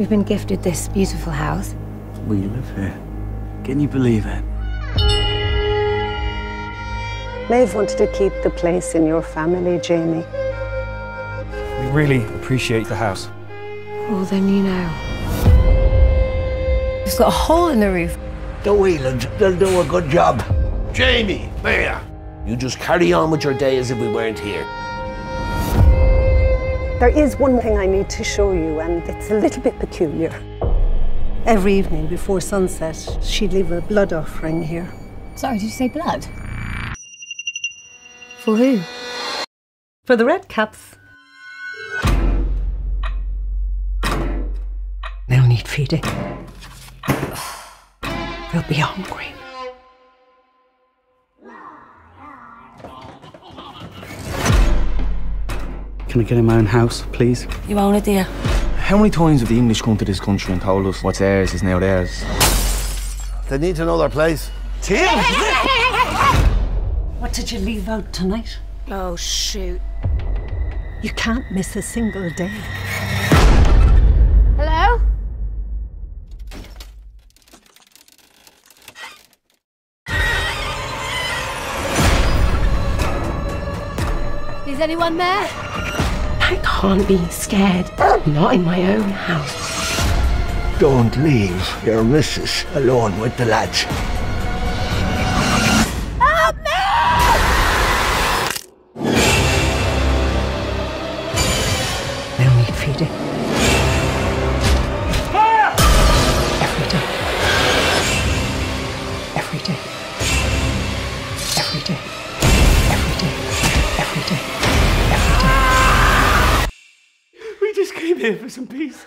We've been gifted this beautiful house. We live here. Can you believe it? Maeve wanted to keep the place in your family, Jamie. We really appreciate the house. Well, then you know. It's got a hole in the roof. The Waylands, they'll do a good job. Jamie, Mia, you just carry on with your day as if we weren't here. There is one thing I need to show you, and it's a little bit peculiar. Every evening before sunset, she'd leave a blood offering here. Sorry, did you say blood? For who? For the Red Caps. They'll need feeding. They'll be hungry. Can I get in my own house, please? You own it, dear. How many times have the English come to this country and told us what's ours is now theirs? They need to know their place. Tim! What did you leave out tonight? Oh, shoot. You can't miss a single day. Hello? Is anyone there? I can't be scared. Not in my own house. Don't leave your missus alone with the lads. Help me! They'll need feeding. Fire! Every day. Every day. Every day. Every day. Every day. Every day. We just came here for some peace.